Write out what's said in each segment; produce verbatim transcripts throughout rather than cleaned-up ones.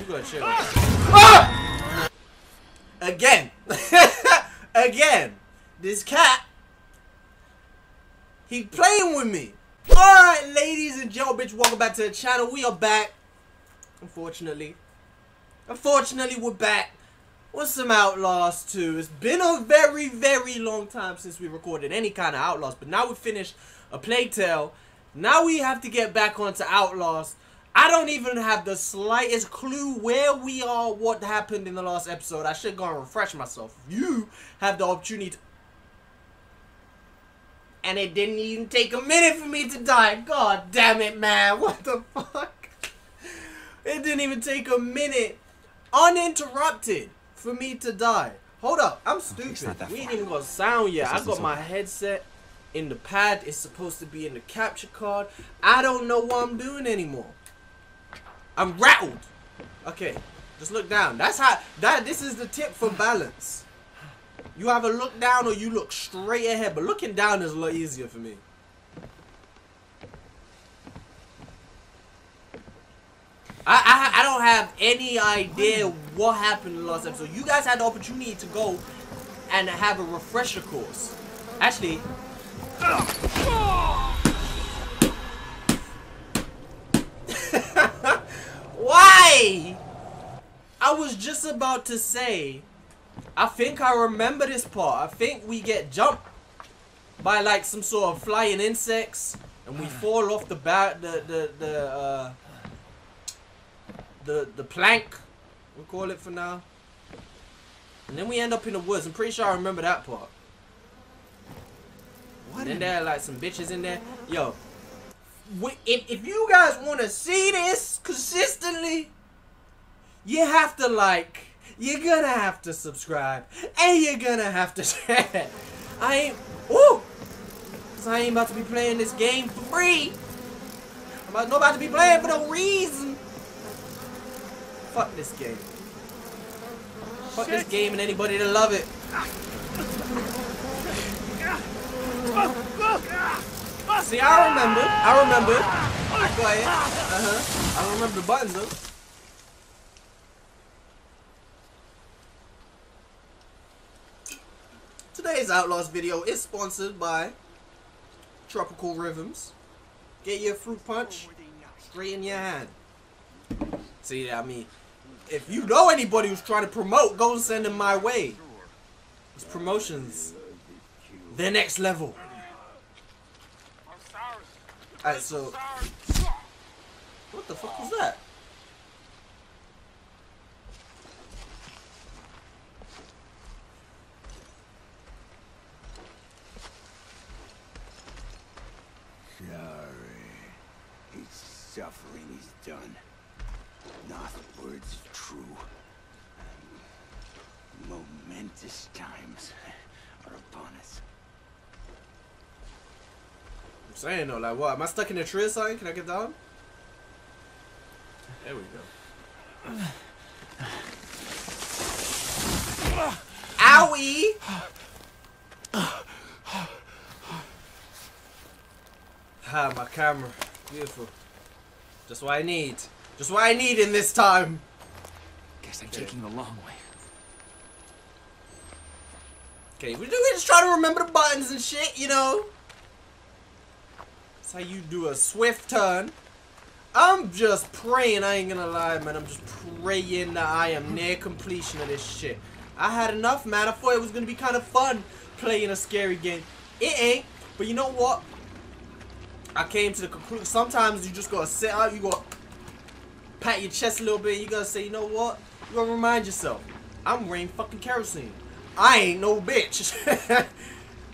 You gonna chill. Ah! Again. Again. This cat. He playing with me. Alright, ladies and gentlemen, welcome back to the channel. We are back. Unfortunately. Unfortunately, we're back. With some Outlast two. It's been a very, very long time since we recorded any kind of Outlast. But now we've finished a playtale. Now we have to get back onto Outlast. I don't even have the slightest clue where we are, what happened in the last episode. I should go and refresh myself. You have the opportunity to... And it didn't even take a minute for me to die. God damn it, man. What the fuck? It didn't even take a minute. Uninterrupted. For me to die. Hold up, I'm stupid. Oh, we ain't even got sound yet. I got my headset in the pad. It's supposed to be in the capture card. I don't know what I'm doing anymore. I'm rattled. Okay, just look down. That's how. That this is the tip for balance. You either look down or you look straight ahead. But looking down is a lot easier for me. I, I I don't have any idea what happened in the last episode. You guys had the opportunity to go and have a refresher course. Actually, why? I was just about to say. I think I remember this part. I think we get jumped by like some sort of flying insects, and we fall off the bat the the the. Uh, The, the plank, we'll call it for now. And then we end up in the woods. I'm pretty sure I remember that part. What? And then there are like some bitches in there. Yo, if, if you guys want to see this consistently, you have to like, you're gonna have to subscribe, and you're gonna have to share. I ain't, ooh, cause I ain't about to be playing this game for free. I'm not about to be playing for no reason. Fuck this game. Fuck Shit. this game and anybody that love it. See, I remember. I remember. I got it. Uh-huh. I don't remember the buttons, though. Today's Outlast video is sponsored by Tropical Rhythms. Get your fruit punch straight in your hand. See, I mean... If you know anybody who's trying to promote, go send them my way. It's promotions. They're next level. Alright, so... What the fuck was that? Sorry. His suffering is done. Not words true. Momentous times are upon us. I'm saying though, like what? Am I stuck in a tree or something? Can I get down? There we go. Owie! Ah, my camera. Beautiful. Just what I need. Just what I need in this time. Guess I'm okay. Taking the long way. Okay, we do we just try to remember the buttons and shit, you know. That's how you do a swift turn. I'm just praying, I ain't gonna lie, man. I'm just praying that I am near completion of this shit. I had enough, man. I thought it was gonna be kind of fun playing a scary game. It ain't, but you know what? I came to the conclusion. Sometimes you just gotta sit out, you gotta pat your chest a little bit. You gotta say, you know what? You gotta remind yourself, I'm Rain fucking Kerosene. I ain't no bitch.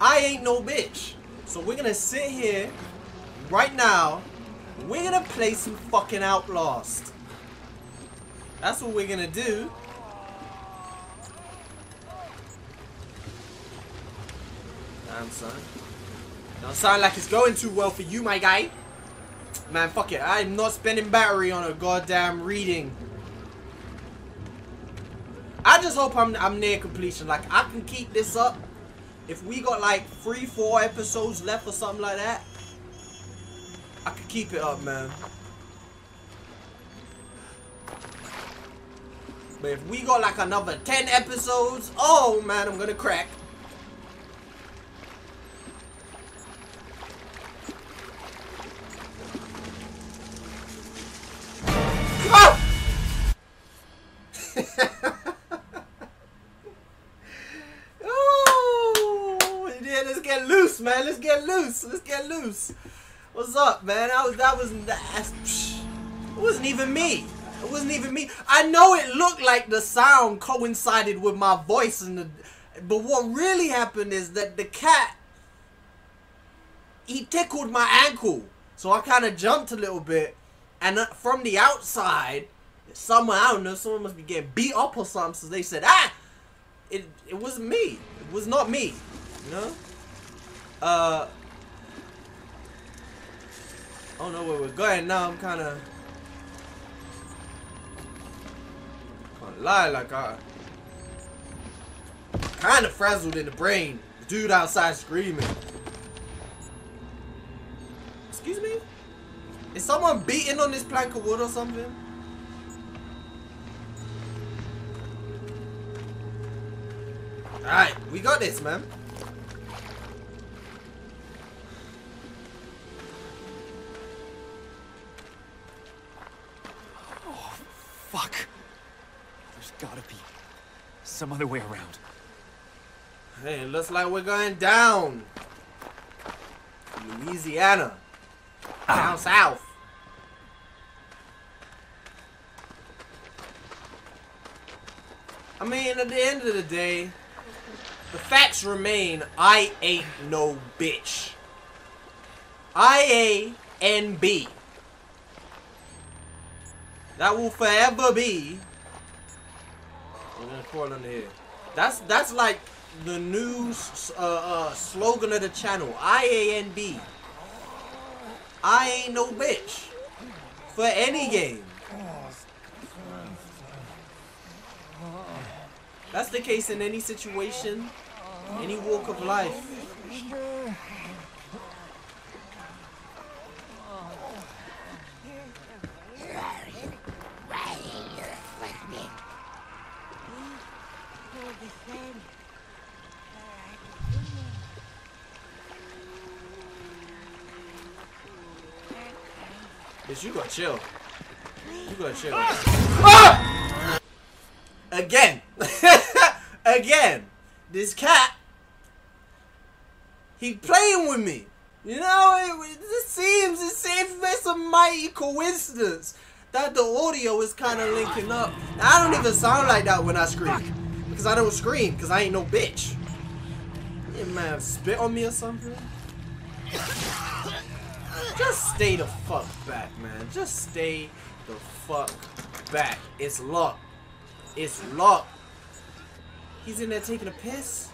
I ain't no bitch. So we're gonna sit here right now. We're gonna play some fucking Outlast. That's what we're gonna do. Damn son, don't sound like it's going too well for you, my guy. Man, fuck it. I'm not spending battery on a goddamn reading. I just hope I'm, I'm near completion. Like, I can keep this up. If we got, like, three, four episodes left or something like that, I can keep it up, man. But if we go like another ten episodes, oh man, I'm gonna crack. Man, let's get loose. Let's get loose. What's up, man? I was, that was nasty. It wasn't even me. It wasn't even me. I know it looked like the sound coincided with my voice, and the, but what really happened is that the cat, he tickled my ankle, so I kind of jumped a little bit, and from the outside, someone I don't know, someone must be getting beat up or something. So they said, ah, it it wasn't me. It was not me. You know. Uh, I don't know where we're going now. I'm kind of can't lie, like I kind of frazzled in the brain. The dude outside screaming. Excuse me? Is someone beating on this plank of wood or something? All right, we got this, man. Fuck. There's gotta be some other way around. Hey, it looks like we're going down. Louisiana. Ah. Down south. I mean, at the end of the day, the facts remain, I ain't no bitch. I A N B. That will forever be. We're gonna crawl under here. That's that's like the new uh, uh, slogan of the channel. I A N B. I ain't no bitch for any game. That's the case in any situation, any walk of life. You gotta chill. You gotta chill. Ah! Again. Again. This cat. He playing with me. You know, it, it seems, it seems that's a mighty coincidence that the audio is kind of linking up. Now, I don't even sound like that when I scream. Because I don't scream, because I ain't no bitch. You might have spit on me or something. Just stay the fuck back, man. Just stay the fuck back. It's locked. It's locked. He's in there taking a piss.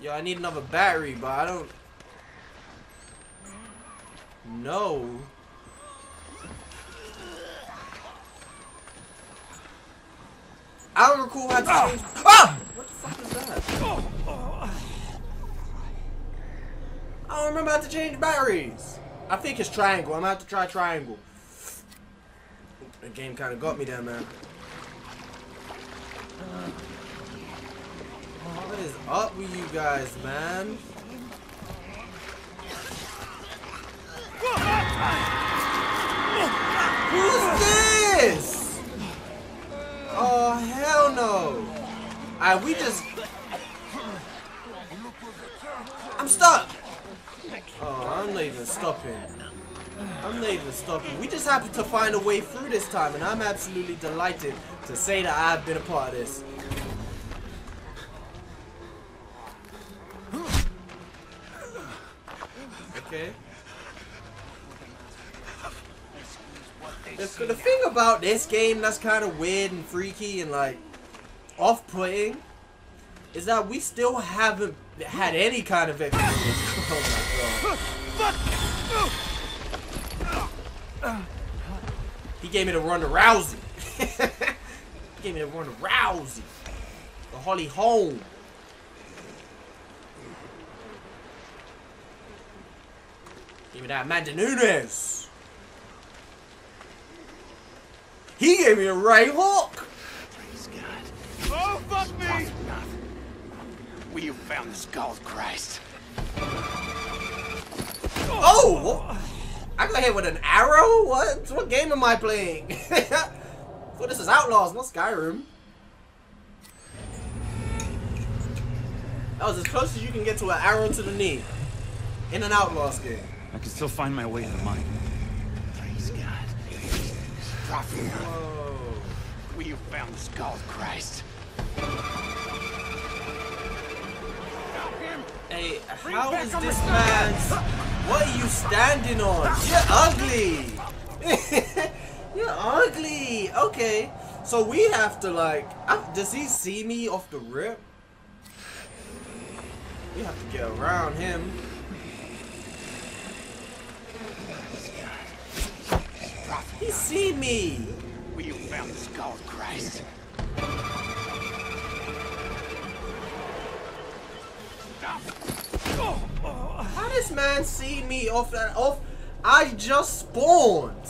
Yo, I need another battery, but I don't know. I don't recall how to change. Oh. Ah! What the fuck is that? Oh. Oh. I don't remember how to change batteries. I think it's triangle. I'm gonna have to try triangle. The game kind of got me there, man. What is up with you guys, man? Who's this? Oh, hell no. Alright, we just... I'm stuck. Oh, I'm not even stopping. I'm not even stopping. We just happened to find a way through this time, and I'm absolutely delighted to say that I've been a part of this. Okay. The, the thing about this game that's kind of weird and freaky and, like, off-putting is that we still haven't had any kind of experience. Oh, he gave me the Ronda Rousey. He gave me the Ronda Rousey. The Holly Hole. Give me that Amanda Nunes. He gave me a right hook. Praise God. Oh, fuck me! We have found the skull of Christ. Oh! I got hit with an arrow? What? What game am I playing? Well, this is Outlaws, not Skyrim. That was as close as you can get to an arrow to the knee in an Outlaws game. I can still find my way to the mine. Praise God. Whoa. We have found the skull of Christ. Hey, how is this man's... What are you standing on? You're ugly! You're ugly! Okay, so we have to like... Does he see me off the rip? We have to get around him. He see me! We found the skull of Christ. How this man see me off that off? I just spawned.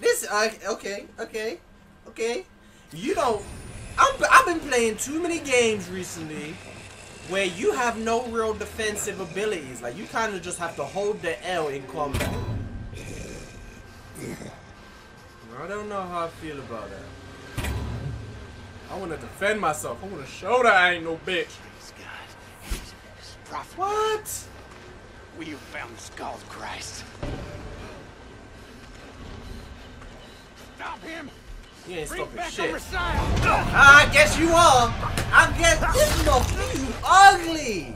This I okay okay okay. You don't. I'm, I've been playing too many games recently where you have no real defensive abilities. Like you kind of just have to hold the L in combat. I don't know how I feel about that. I want to defend myself. I want to show that I ain't no bitch. What? We have found the skull of Christ. Stop him! You ain't stopping shit. I guess you are. I guess this motherfucker ugly.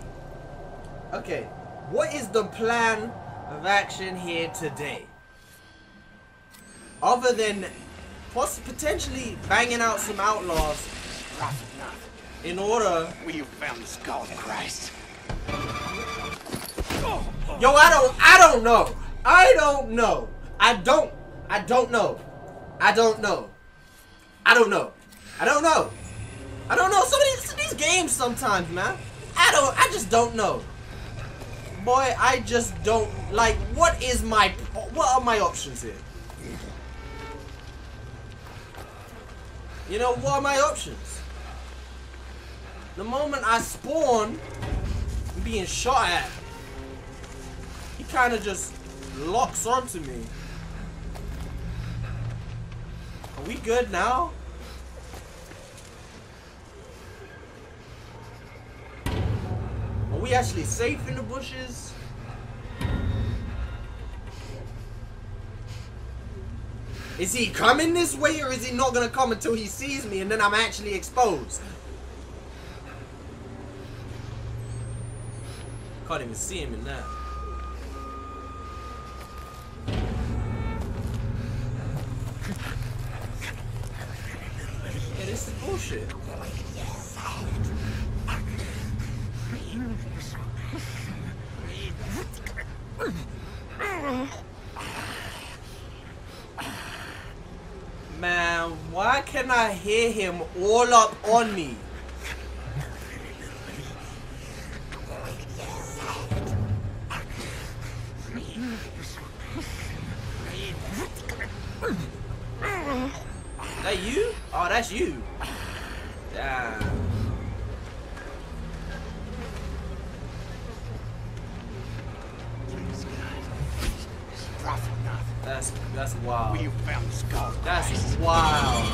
Okay, what is the plan of action here today? Other than potentially banging out some outlaws, in order we have found the skull of Christ. Yo, I don't, I don't know. I don't know. I don't, I don't know. I don't know. I don't know. I don't know. I don't know. Some of these, these games sometimes, man. I don't, I just don't know. Boy, I just don't, like, what is my, what are my options here? You know, what are my options? The moment I spawn, I'm being shot at. He kind of just locks onto me. Are we good now? Are we actually safe in the bushes? Is he coming this way or is he not gonna come until he sees me and then I'm actually exposed? Can't even see him in there. Yeah, this is bullshit. Man, why can I hear him all up on me? That you? Oh, that's you. Damn. That's that's wild. We found skull. That's wild.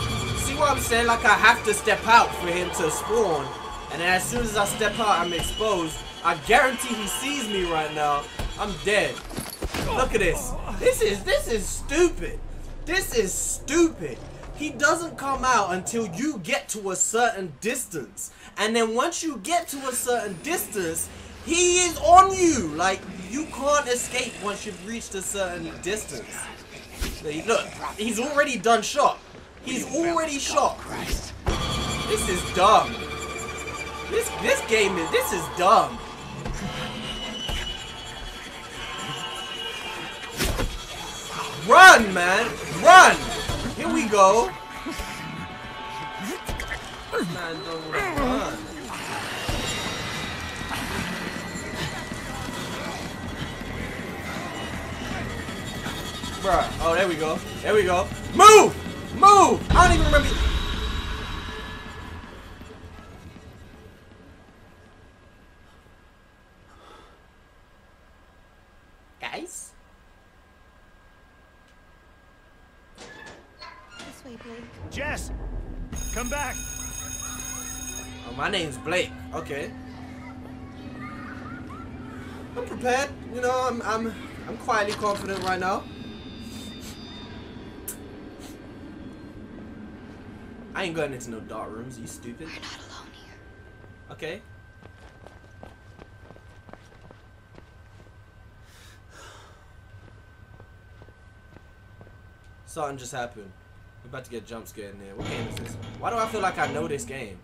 See what I'm saying? Like I have to step out for him to spawn, and then as soon as I step out, I'm exposed. I guarantee he sees me right now. I'm dead. Look at this. This is this is stupid. This is stupid. He doesn't come out until you get to a certain distance. And then once you get to a certain distance, he is on you. Like, you can't escape once you've reached a certain distance. Look, he's already done shot. He's already shot. This is dumb. This, this game is, this is dumb. Run, man, run. Here we go. Man, don't run. Bruh. Oh, there we go. There we go. Move! Move! I don't even remember. Guys? This way, Blake. Jess! Come back! Oh, my name's Blake. Okay. I'm prepared. You know, I'm I'm I'm quietly confident right now. I ain't going into no dark rooms, you stupid. We're not alone here. Okay. Something just happened. We're about to get jump scared in there. What game is this? Why do I feel like I know this game?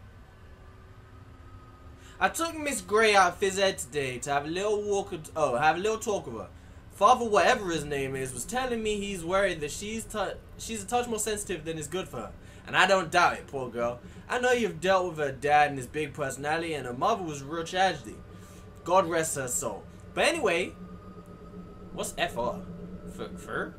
I took Miss Gray out phys ed today to have a little walk with, oh, have a little talk with her. Father, whatever his name is, was telling me he's worried that she's tu she's a touch more sensitive than is good for her. And I don't doubt it, poor girl. I know you've dealt with her dad and his big personality, and her mother was a real tragedy. God rest her soul. But anyway, what's F R? Fur? Fur?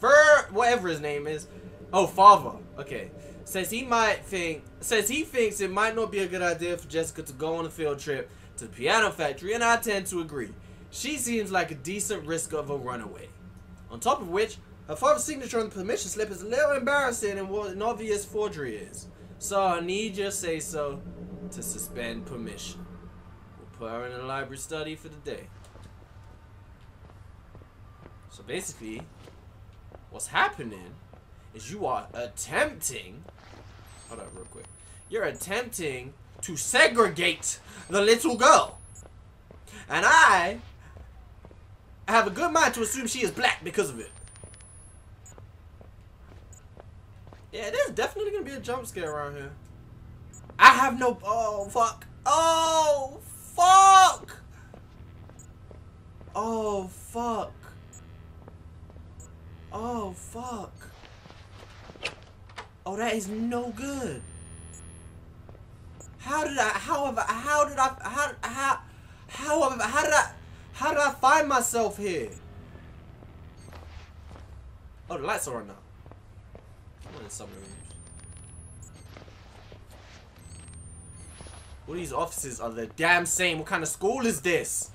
Fur, whatever his name is. Oh, Father. Okay. Says he might think, says he thinks it might not be a good idea for Jessica to go on a field trip to the piano factory, and I tend to agree. She seems like a decent risk of a runaway. On top of which, her father's signature on the permission slip is a little embarrassing and what an obvious forgery is. So I need your say-so to suspend permission. We'll put her in a library study for the day. So basically, what's happening is you are attempting, hold up real quick, you're attempting to segregate the little girl. And I have a good mind to assume she is black because of it. Yeah, there's definitely gonna be a jump scare around here. I have no, oh fuck, oh fuck, oh fuck, oh fuck. Oh, that is no good. How did I, however, how did I, how, how, however, how did I, how did I find myself here? Oh, the lights are on now. I'm in some rooms. All these offices are the damn same. What kind of school is this?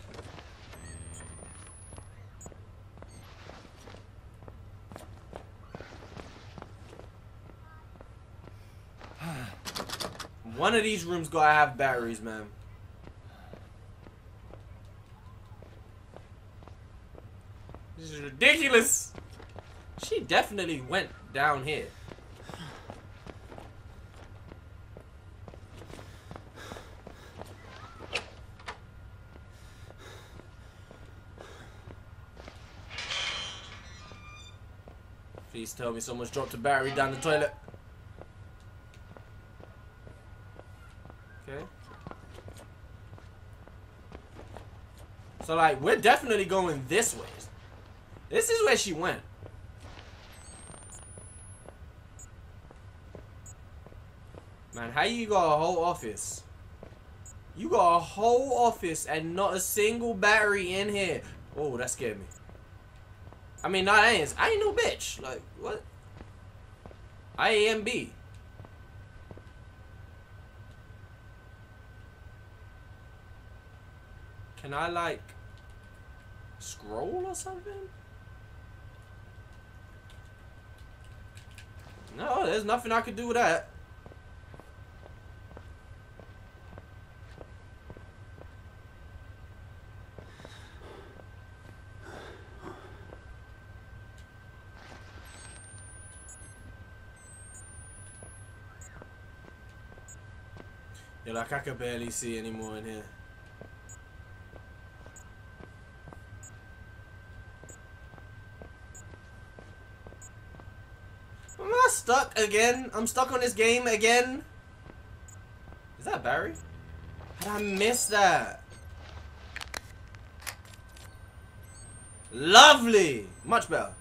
One of these rooms gotta have batteries, man. This is ridiculous. She definitely went down here. Please tell me someone's dropped a battery down the toilet. Okay. So like, we're definitely going this way. This is where she went. Man, how you got a whole office? You got a whole office and not a single battery in here. Oh, that scared me. I mean, not ants. I ain't no bitch. Like, what? I am B. Can I, like, scroll or something? No, there's nothing I could do with that. You're like, I can barely see anymore in here. Stuck again. I'm stuck on this game again. Is that Barry? How did I miss that? Lovely. Much better.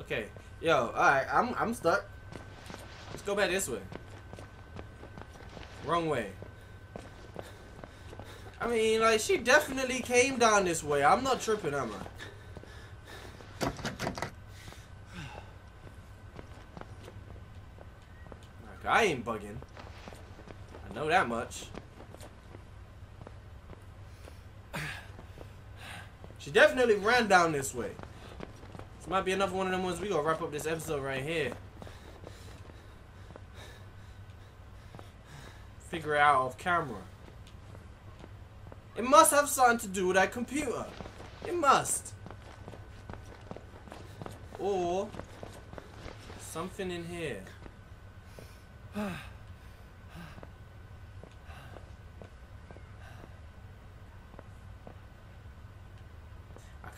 Okay. Yo, alright. I'm, I'm stuck. Let's go back this way. Wrong way. I mean, like, she definitely came down this way. I'm not tripping, am I? Like, I ain't bugging. I know that much. She definitely ran down this way. This might be another one of them ones we gonna wrap up this episode right here. Figure it out off camera. It must have something to do with that computer. It must. Or something in here. I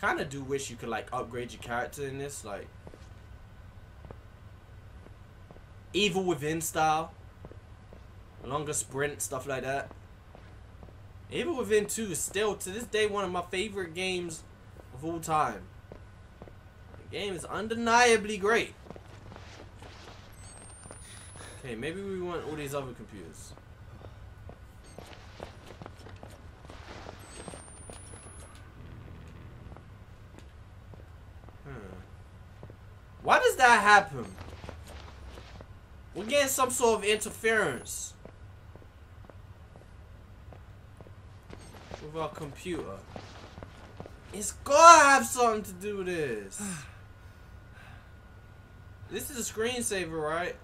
kind of do wish you could like upgrade your character in this, like Evil Within style, longer sprint, stuff like that. Evil Within two is still to this day one of my favorite games of all time. The game is undeniably great. Okay, maybe we want all these other computers. Why does that happen? We're getting some sort of interference with our computer. It's gotta have something to do with this. This is a screensaver, right?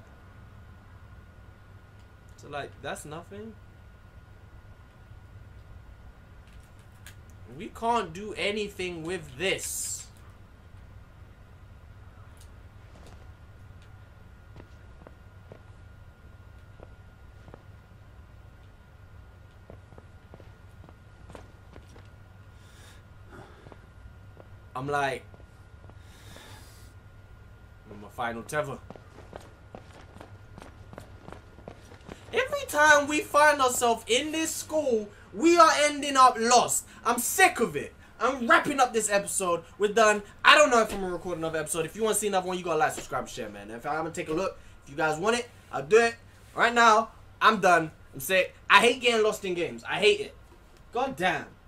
So like, that's nothing. We can't do anything with this. I'm like, I'm my final tether. Every time we find ourselves in this school, we are ending up lost. I'm sick of it. I'm wrapping up this episode. We're done. I don't know if I'm going to record another episode. If you want to see another one, you got to like, subscribe, share, man. If I'm going to take a look, if you guys want it, I'll do it. Right now, I'm done. I'm sick. I hate getting lost in games. I hate it. God damn.